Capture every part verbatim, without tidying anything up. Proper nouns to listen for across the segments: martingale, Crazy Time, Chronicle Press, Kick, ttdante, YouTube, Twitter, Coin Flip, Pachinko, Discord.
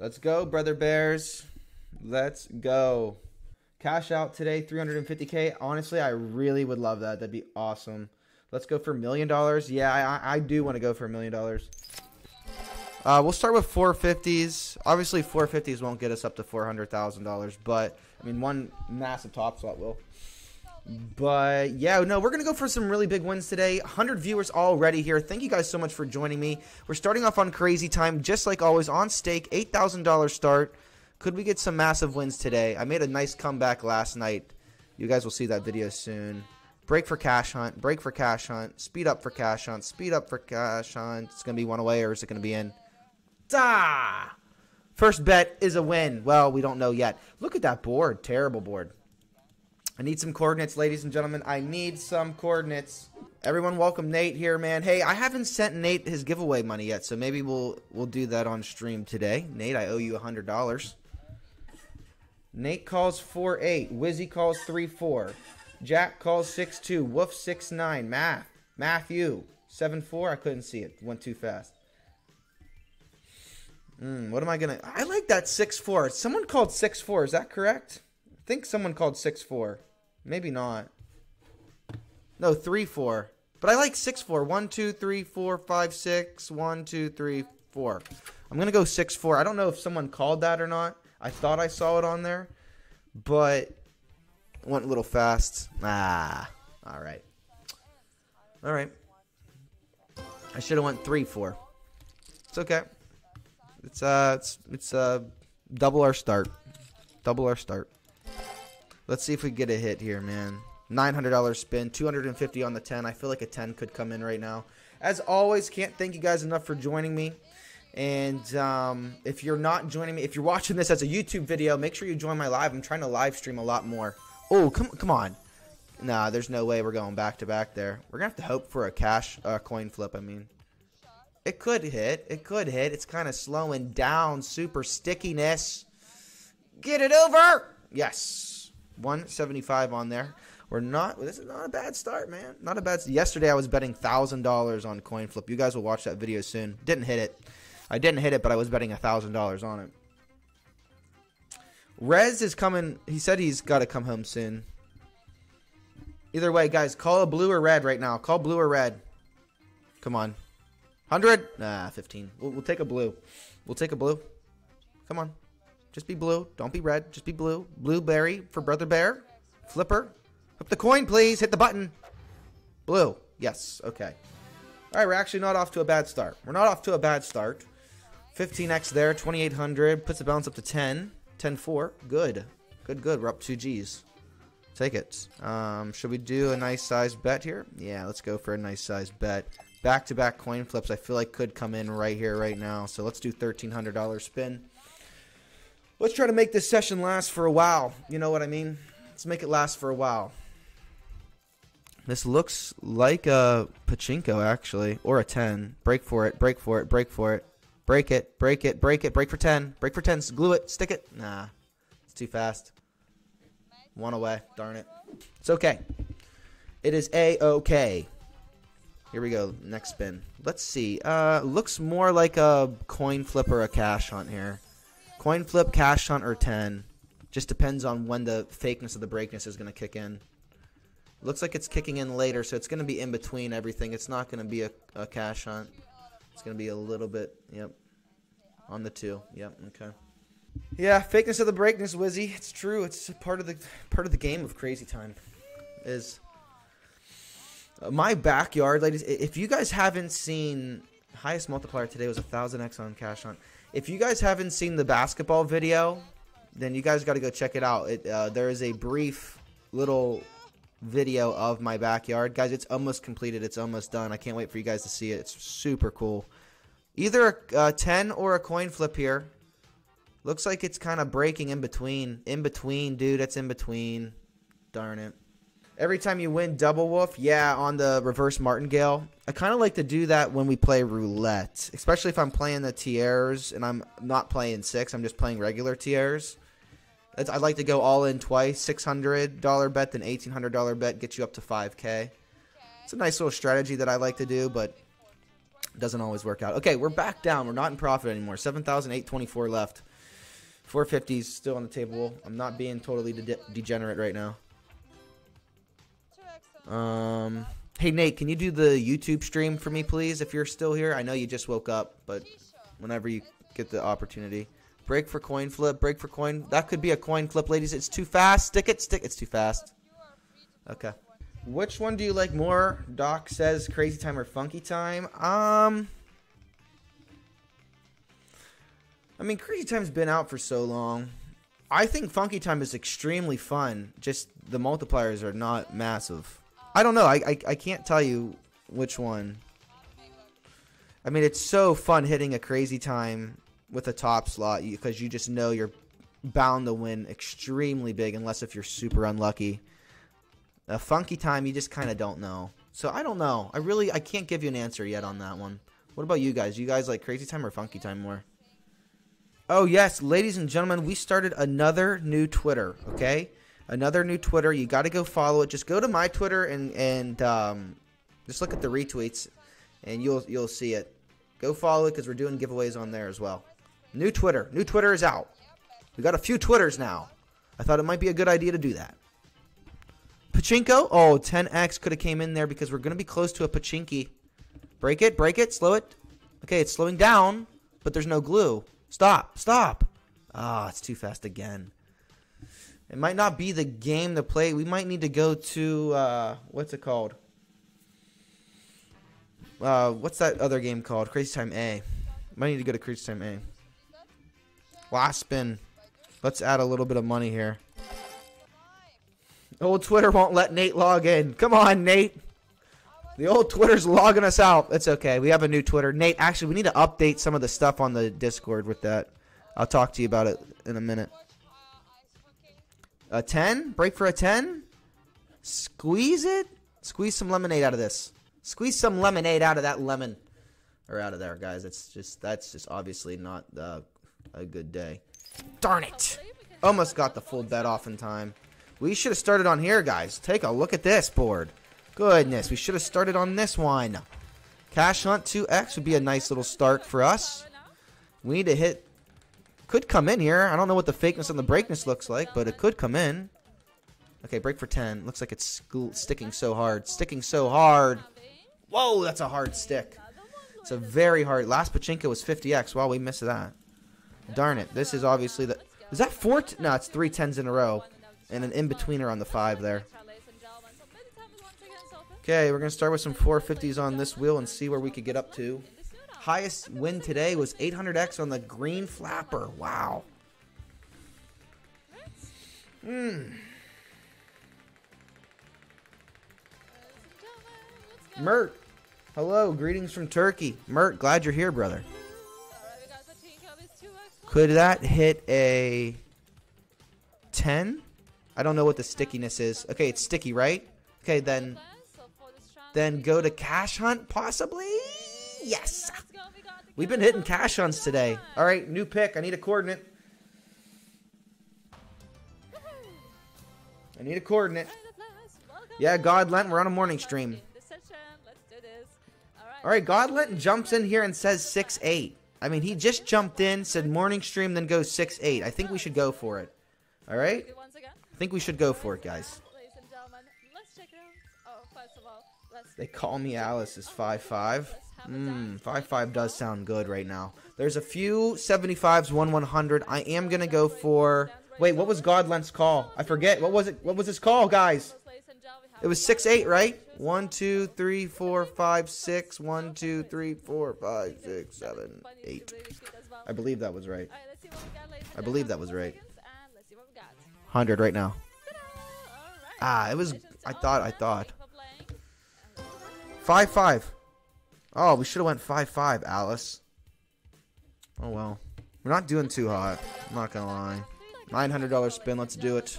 Let's go, brother bears. Let's go. Cash out today, three hundred fifty K. Honestly, I really would love that. That'd be awesome. Let's go for a million dollars. Yeah, I, I do want to go for a million dollars. Uh, we'll start with four fifties. Obviously, four fifties won't get us up to four hundred thousand dollars, but, I mean, one massive top slot will. But, yeah, no, we're going to go for some really big wins today. one hundred viewers already here. Thank you guys so much for joining me. We're starting off on Crazy Time, just like always, on stake, eight thousand dollar start. Could we get some massive wins today? I made a nice comeback last night. You guys will see that video soon. Break for cash hunt. Break for cash hunt. Speed up for cash hunt. Speed up for cash hunt. It's going to be one away, or is it going to be in? Ah! First bet is a win. Well, we don't know yet. Look at that board. Terrible board. I need some coordinates, ladies and gentlemen. I need some coordinates. Everyone, welcome Nate here, man. Hey, I haven't sent Nate his giveaway money yet, so maybe we'll we'll do that on stream today. Nate, I owe you one hundred dollars. Nate calls four eight. Wizzy calls three four. Jack calls six two. Woof six nine. Math. Matthew. seven four. I couldn't see it. Went too fast. Mm, what am I gonna? I like that six four. Someone called six four. Is that correct? I think someone called six four. Maybe not. No, three four. But I like six four. One two three four five six. One two three four. I'm gonna go six four. I don't know if someone called that or not. I thought I saw it on there, but it went a little fast. Ah, all right, all right. I should have went three four. It's okay. It's uh, it's it's uh, double our start, double our start. Let's see if we get a hit here, man. nine hundred dollar spin, two hundred fifty on the ten. I feel like a ten could come in right now. As always, can't thank you guys enough for joining me. And um, if you're not joining me, if you're watching this as a YouTube video, make sure you join my live. I'm trying to live stream a lot more. Oh, come come on. Nah, there's no way we're going back to back there. We're gonna have to hope for a cash uh, coin flip. I mean. It could hit. It could hit. It's kind of slowing down. Super stickiness. Get it over. Yes. one seventy-five on there. We're not. This is not a bad start, man. Not a bad. Yesterday I was betting one thousand dollars on coin flip. You guys will watch that video soon. Didn't hit it. I didn't hit it, but I was betting one thousand dollars on it. Rez is coming. He said he's got to come home soon. Either way, guys, call a blue or red right now. Call blue or red. Come on. one hundred? Nah, fifteen. We'll, we'll take a blue. We'll take a blue. Come on. Just be blue. Don't be red. Just be blue. Blueberry for Brother Bear. Flipper. Flip the coin, please. Hit the button. Blue. Yes. Okay. All right, we're actually not off to a bad start. We're not off to a bad start. fifteen X there. twenty-eight hundred. Puts the balance up to ten. ten four. Good. Good, good. We're up two Gs. Take it. Um, should we do a nice size bet here? Yeah, let's go for a nice size bet. Back-to-back coin flips I feel like could come in right here, right now. So let's do thirteen hundred dollar spin. Let's try to make this session last for a while. You know what I mean? Let's make it last for a while. This looks like a pachinko, actually. Or a ten. Break for it. Break for it. Break for it. Break it. Break it. Break it. Break for ten. Break for ten. Glue it. Stick it. Nah. It's too fast. One away. Darn it. It's okay. It is A-okay. Here we go, next spin. Let's see. Uh, looks more like a coin flip or a cash hunt here. Coin flip, cash hunt, or ten. Just depends on when the fakeness of the breakness is going to kick in. Looks like it's kicking in later, so it's going to be in between everything. It's not going to be a, a cash hunt. It's going to be a little bit, yep, on the two. Yep, okay. Yeah, fakeness of the breakness, Wizzy. It's true. It's part of the part of the game of Crazy Time. Is... My backyard, ladies, if you guys haven't seen, highest multiplier today was one thousand X on cash hunt. If you guys haven't seen the basketball video, then you guys got to go check it out. It, uh, there is a brief little video of my backyard. Guys, it's almost completed. It's almost done. I can't wait for you guys to see it. It's super cool. Either a, a ten or a coin flip here. Looks like it's kind of breaking in between. In between, dude. It's in between. Darn it. Every time you win double wolf, yeah, on the reverse martingale. I kind of like to do that when we play roulette, especially if I'm playing the tiers and I'm not playing six. I'm just playing regular tiers. That's, I like to go all in twice, six hundred dollar bet, then eighteen hundred dollar bet, get you up to five K. It's a nice little strategy that I like to do, but doesn't always work out. Okay, we're back down. We're not in profit anymore. seven thousand eight hundred twenty-four left. four fifties still on the table. I'm not being totally de degenerate right now. Um, hey, Nate, can you do the YouTube stream for me, please, if you're still here? I know you just woke up, but whenever you get the opportunity. Break for coin flip. Break for coin. That could be a coin flip, ladies. It's too fast. Stick it. Stick It's too fast. Okay. Which one do you like more? Doc says Crazy Time or Funky Time. Um... I mean, Crazy Time's been out for so long. I think Funky Time is extremely fun. Just the multipliers are not massive. I don't know. I, I, I can't tell you which one. I mean, it's so fun hitting a Crazy Time with a top slot because you just know you're bound to win extremely big unless if you're super unlucky. A Funky Time, you just kind of don't know. So I don't know. I really I can't give you an answer yet on that one. What about you guys? You guys like Crazy Time or Funky Time more? Oh, yes, ladies and gentlemen, we started another new Twitter, okay? Another new Twitter. You got to go follow it. Just go to my Twitter and, and um, just look at the retweets, and you'll you'll see it. Go follow it because we're doing giveaways on there as well. New Twitter. New Twitter is out. We got a few Twitters now. I thought it might be a good idea to do that. Pachinko. Oh, ten X could have came in there because we're going to be close to a pachinki. Break it. Break it. Slow it. Okay, it's slowing down, but there's no glue. Stop, stop. Ah, oh, it's too fast again. It might not be the game to play. We might need to go to, uh, what's it called? Uh, what's that other game called? Crazy Time A. Might need to go to Crazy Time A. Last spin. Let's add a little bit of money here. Old Twitter won't let Nate log in. Come on, Nate. The old Twitter's logging us out. It's okay. We have a new Twitter. Nate, actually, we need to update some of the stuff on the Discord with that. I'll talk to you about it in a minute. A ten? Break for a ten? Squeeze it? Squeeze some lemonade out of this. Squeeze some lemonade out of that lemon. Or out of there, guys. It's just That's just obviously not uh, a good day. Darn it. Almost got the full bet off in time. We should have started on here, guys. Take a look at this board. Goodness, we should have started on this one. Cash Hunt two X would be a nice little start for us. We need to hit... Could come in here. I don't know what the fakeness and the breakness looks like, but it could come in. Okay, break for ten. Looks like it's sticking so hard. Sticking so hard. Whoa, that's a hard stick. It's a very hard... Last pachinko was fifty X. Wow, we missed that. Darn it. This is obviously the... Is that four... No, it's three tens in a row. And an in-betweener on the five there. Okay, we're going to start with some four fifties on this wheel and see where we could get up to. Highest win today was eight hundred X on the green flapper. Wow. Mm. Mert, hello. Greetings from Turkey. Mert, glad you're here, brother. Could that hit a ten? I don't know what the stickiness is. Okay, it's sticky, right? Okay, then... Then go to Cash Hunt, possibly? Yes. We've been hitting Cash Hunts today. All right, new pick. I need a coordinate. I need a coordinate. Yeah, God Lent, we're on a morning stream. All right, God Lent jumps in here and says six eight. I mean, he just jumped in, said morning stream, then goes six eight. I think we should go for it. All right? I think we should go for it, guys. They Call Me Alice is five five. Mm, five five does sound good right now. There's a few seventy-fives, one one hundred. I am going to go for... Wait, what was God Lent's call? I forget. What was it? What was his call, guys? It was six eight, right? one, two, three, four, five, six. one, two, three, four, five, six, seven, eight. I believe that was right. I believe that was right. one hundred right now. Ah, it was... I thought, I thought. Five five. Oh, we should have went five five, Alice. Oh well. We're not doing too hot. I'm not gonna lie. Nine hundred dollar spin, let's do it.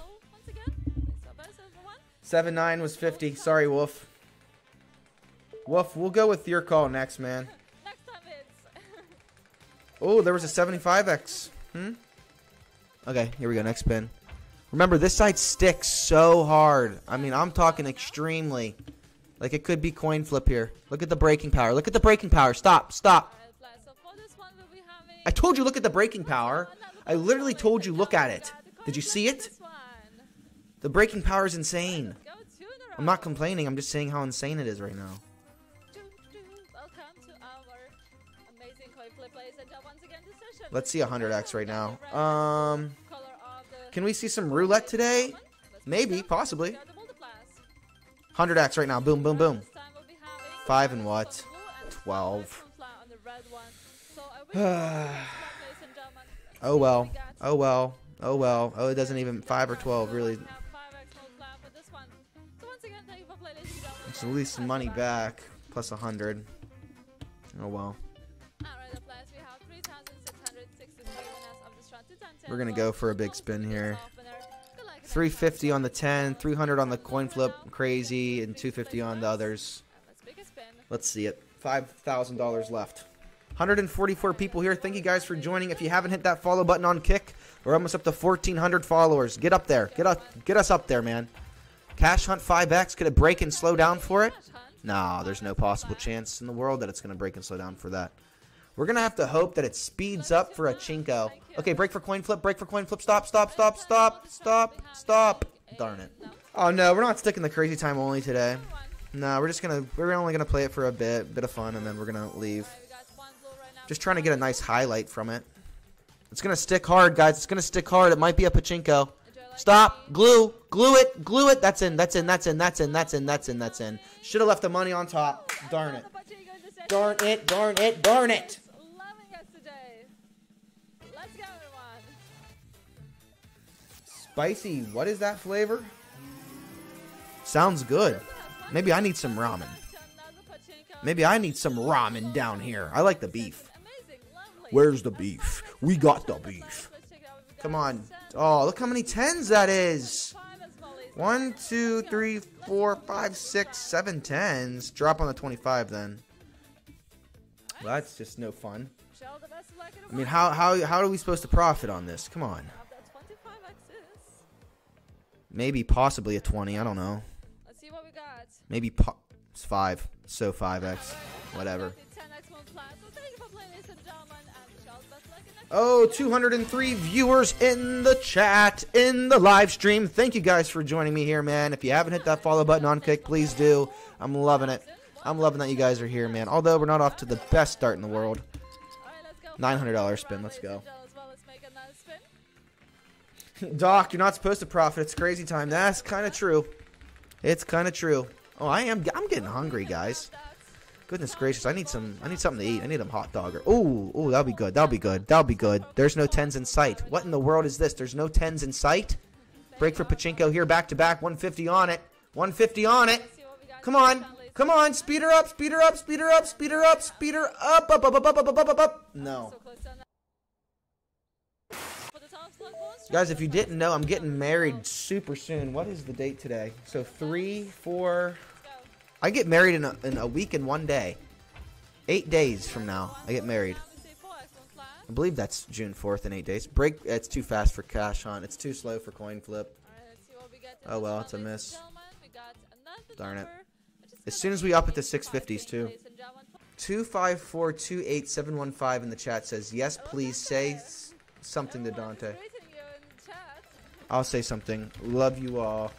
Seven nine was fifty. Sorry, Wolf. Wolf, we'll go with your call next, man. Oh, there was a seventy-five X. Hmm? Okay, here we go, next spin. Remember, this side sticks so hard. I mean, I'm talking extremely. Like, it could be coin flip here. Look at the breaking power. Look at the breaking power. Stop. Stop. I told you, look at the breaking power. I literally told you, look at it. Did you see it? The breaking power is insane. I'm not complaining. I'm just saying how insane it is right now. Let's see one hundred X right now. Um, can we see some roulette today? Maybe, possibly. one hundred X right now. Boom, boom, boom. Five and what? twelve. Oh well. Oh well. Oh well. Oh, it doesn't even five or twelve really. It's at least money back plus a hundred. Oh well. We're gonna go for a big spin here. three fifty on the ten, three hundred on the coin flip, crazy, and two fifty on the others. Let's see it. five thousand dollars left. one hundred forty-four people here. Thank you guys for joining. If you haven't hit that follow button on Kick, we're almost up to fourteen hundred followers. Get up there. Get up. Get us up there, man. Cash Hunt five X. Could it break and slow down for it? No, there's no possible chance in the world that it's going to break and slow down for that. We're going to have to hope that it speeds up for a chinko. Okay, break for coin flip. Break for coin flip. Stop, stop, stop, stop, stop, stop. Darn it. Oh, no. We're not sticking the crazy time only today. No, we're just going to, we're only going to play it for a bit, bit of fun, and then we're going to leave. Just trying to get a nice highlight from it. It's going to stick hard, guys. It's going to stick hard. It might be a pachinko. Stop. Glue. Glue it. Glue it. That's in. That's in. That's in. That's in. That's in. That's in. That's in. Should have left the money on top. Darn it. Darn it. Darn it. Darn it. Spicy. What is that flavor? Sounds good. Maybe I need some ramen. Maybe I need some ramen down here. I like the beef. Where's the beef? We got the beef. Come on. Oh, look how many tens that is. One, two, three, four, five, six, seven tens. Drop on the twenty-five then. Well, that's just no fun. I mean, how, how, how are we supposed to profit on this? Come on. Maybe possibly a twenty. I don't know. Maybe po it's five. So five X. Whatever. Oh, two hundred three viewers in the chat, in the live stream. Thank you guys for joining me here, man. If you haven't hit that follow button on Kick, please do. I'm loving it. I'm loving that you guys are here, man. Although we're not off to the best start in the world. nine hundred dollar spin. Let's go. Doc, you're not supposed to profit. It's crazy time. That's kind of true. It's kind of true. Oh, I am. I'm getting hungry, guys. Goodness gracious, I need some, I need something to eat. I need a hot dog or, ooh, ooh, that'll be good, that'll be good, that'll be good. There's no tens in sight. What in the world is this? There's no tens in sight? Break for pachinko here, back to back, one fifty on it, one fifty on it. Come on, come on, speed her up, speed her up, speed her up, speed her up, speed her up, up, up, up, up, up, up, up, up. No. Guys, if you didn't know, I'm getting married super soon. What is the date today? So three, four... I get married in a, in a week and one day. Eight days from now, I get married. I believe that's June fourth in eight days. Break. It's too fast for Cash Hunt. It's too slow for coin flip. Oh, well, it's a miss. Darn it. As soon as we up at the six fifties, too. two five four two eight seven one five in the chat says, yes, please say something to Dante. I'll say something. Love you all.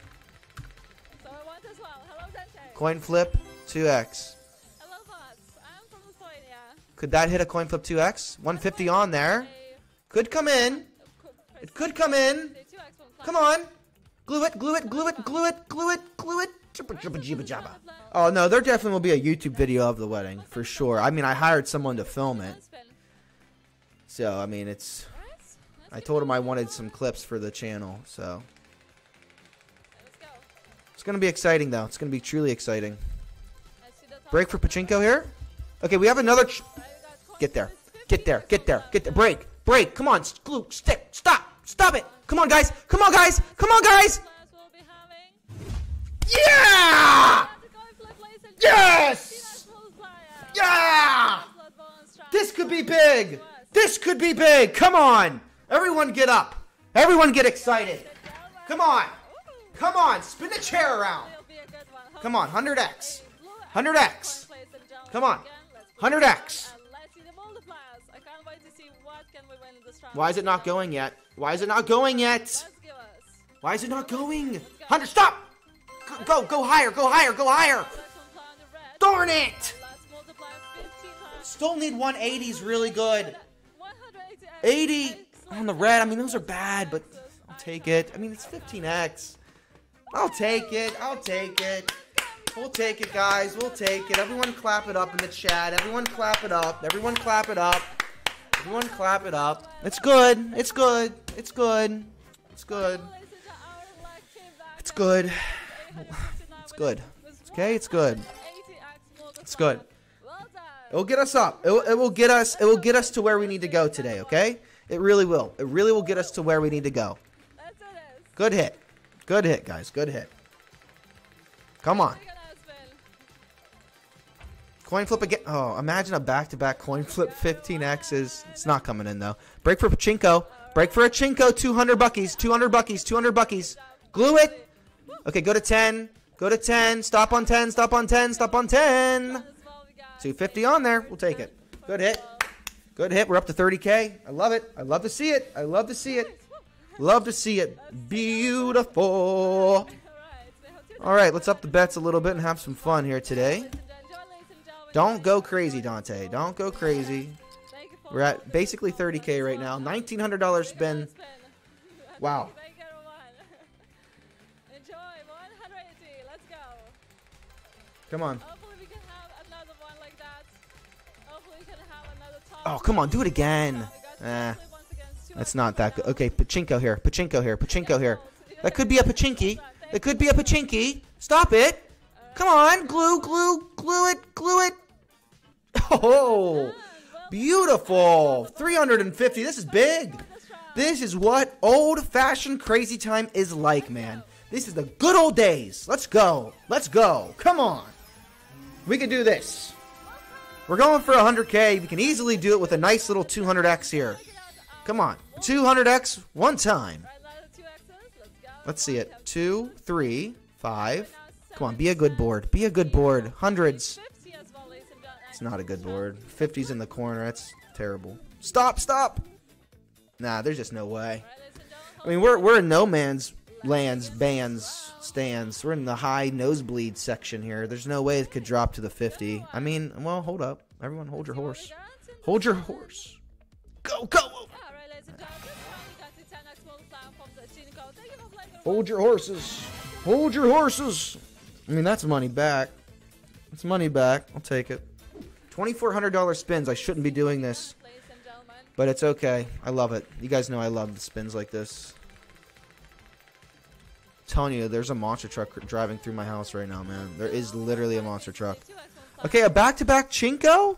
Coin flip, two X. Hello, boss. I'm from Lithuania. Could that hit a coin flip two X? one fifty on there. Could come in. It could come in. Come on. Glue it, glue it, glue it, glue it, glue it, glue it. Jibba, jibba, jibba, jabba. Oh, no, there definitely will be a YouTube video of the wedding, for sure. I mean, I hired someone to film it. So, I mean, it's... I told him I wanted some clips for the channel, so... It's going to be exciting, though. It's going to be truly exciting. Break for pachinko here. Okay, we have another... Ch get there. Get there. Get there. Get there. Break. Break. Come on. Glue. Stick. Stop. Stop it. Come on, guys. Come on, guys. Come on, guys. Yeah! Yes! Yeah! This could be big. This could be big. Come on. Everyone get up. Everyone get excited. Come on. Come on, spin the chair around. Come on, one hundred X. one hundred X. Come on. one hundred X. Why is it not going yet? Why is it not going yet? Why is it not going? one hundred, stop! Go, go, go higher, go higher, go higher! Darn it! Still need one eighties really good. eighty on the red. I mean, those are bad, but I'll take it. I mean, it's fifteen X. I'll take it. I'll take it. We'll take it, guys. We'll take it. Everyone clap it up in the chat. Everyone clap it up. Everyone clap it up. Everyone clap it up. It's good. It's good. It's good. It's good. It's good. It's good. Okay, it's good. It's good. It will get us up. It will, it will get us. It will get us to where we need to go today. Okay, it really will. It really will get us to where we need to go. Good hit. Good hit, guys. Good hit. Come on. Coin flip again. Oh, imagine a back-to-back coin flip. fifteen X's. It's not coming in though. Break for Pachinko. Break for Pachinko. two hundred buckies. two hundred buckies. two hundred buckies. Glue it. Okay, go to ten. Go to ten. Stop on ten. Stop on ten. Stop on ten. two fifty on there. We'll take it. Good hit. Good hit. We're up to thirty K. I love it. I love to see it. I love to see it. Love to see it. Beautiful. All right, let's up the bets a little bit and have some fun here today. Don't go crazy, Dante. Don't go crazy. We're at basically thirty K right now. nineteen hundred dollars spin. Wow. Come on. Oh, come on, do it again. Eh, that's not that good. Okay, Pachinko here. Pachinko here. Pachinko here. That could be a Pachinki. That could be a Pachinki. Stop it. Come on. Glue, glue, glue it, glue it. Oh, beautiful. three hundred fifty. This is big. This is what old-fashioned crazy time is like, man. This is the good old days. Let's go. Let's go. Come on. We can do this. We're going for one hundred K. We can easily do it with a nice little two hundred X here. Come on. two hundred X one time. Let's see it. Two, three, five. Come on. Be a good board. Be a good board. Hundreds. It's not a good board. fifties in the corner. That's terrible. Stop. Stop. Nah, there's just no way. I mean, we're, we're in no man's lands, bands, stands. We're in the high nosebleed section here. There's no way it could drop to the fifty. I mean, well, hold up. Everyone hold your horse. Hold your horse. Go, go. Hold your horses. Hold your horses. I mean, that's money back. That's money back. I'll take it. twenty-four hundred dollar spins. I shouldn't be doing this, but it's okay. I love it. You guys know I love the spins like this. Telling you, there's a monster truck driving through my house right now, man. There is literally a monster truck. Okay, a back-to-back Chinko?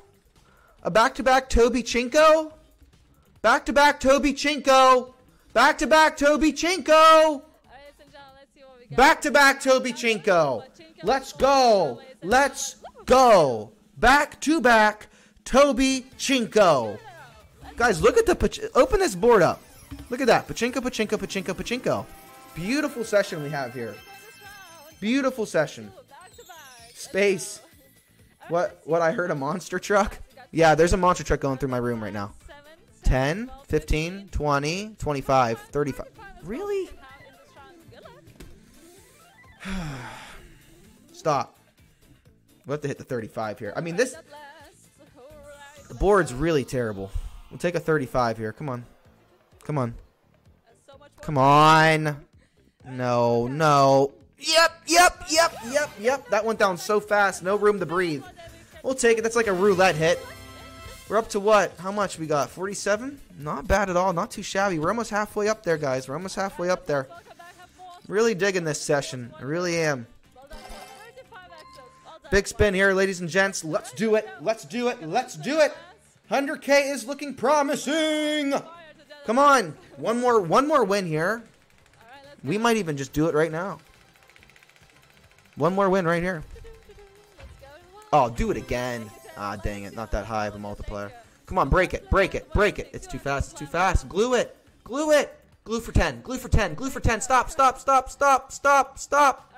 A back-to-back Toby Chinko? Back-to-back Toby Chinko? Back-to-back Toby Chinko? Back-to-back Toby Chinko? Let's go. Let's go. Back-to-back Toby Chinko. Guys, look at the... Open this board up. Look at that. Pachinko, Pachinko, Pachinko, Pachinko. Beautiful session we have here. Beautiful session. Space. What what I heard, a monster truck? Yeah, there's a monster truck going through my room right now. ten, fifteen, twenty, twenty-five, thirty-five. Really? Stop. We'll have to hit the thirty-five here. I mean, this... The board's really terrible. We'll take a thirty-five here. Come on. Come on. Come on. No, no. Yep, yep, yep, yep, yep. That went down so fast. No room to breathe. We'll take it. That's like a roulette hit. We're up to what? How much we got? forty-seven? Not bad at all. Not too shabby. We're almost halfway up there, guys. We're almost halfway up there. Really digging this session. I really am. Big spin here, ladies and gents. Let's do it. Let's do it. Let's do it. one hundred K is looking promising. Come on. One more, one more win here. We might even just do it right now. One more win right here. Oh, do it again. Ah, dang it. Not that high of a multiplier. Come on, break it. Break it. Break it. It's too fast. It's too fast. Glue it. Glue it. Glue for ten. Glue for ten. Glue for ten. Stop, stop, stop, stop, stop, stop.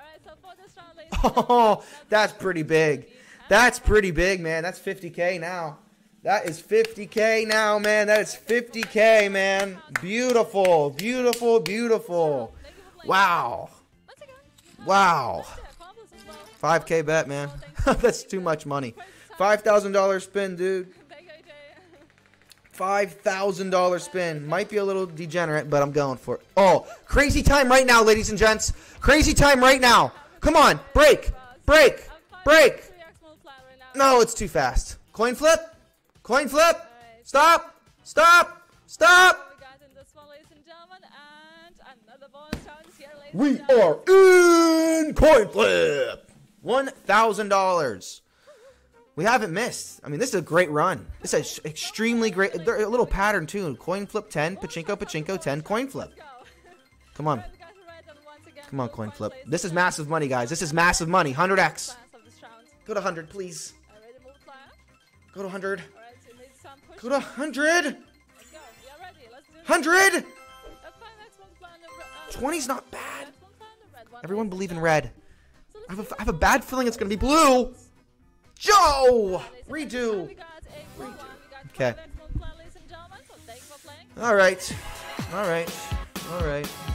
Oh, that's pretty big. That's pretty big, man. That's fifty K now. That is fifty K now, man. That is fifty K, man. Beautiful, beautiful, beautiful. Wow. Wow. five K bet, man. That's too much money. five thousand dollar spin, dude. five thousand dollar spin. Might be a little degenerate, but I'm going for it. Oh, crazy time right now, ladies and gents. Crazy time right now. Come on. Break. Break. Break. No, it's too fast. Coin flip. Coin flip. Stop. Stop. Stop. We are in coin flip. one thousand dollars. We haven't missed. I mean, this is a great run. This is an extremely great. A little pattern, too. Coin flip ten. Pachinko, pachinko ten. Coin flip. Come on. Come on, coin flip. This is massive money, guys. This is massive money. one hundred X. Go to one hundred, please. Go to one hundred. Go to one hundred. one hundred. twenty's not bad. Everyone believe in red. I have a, I have a bad feeling it's going to be blue. Joe! Redo. Redo. Okay. All right. All right. All right.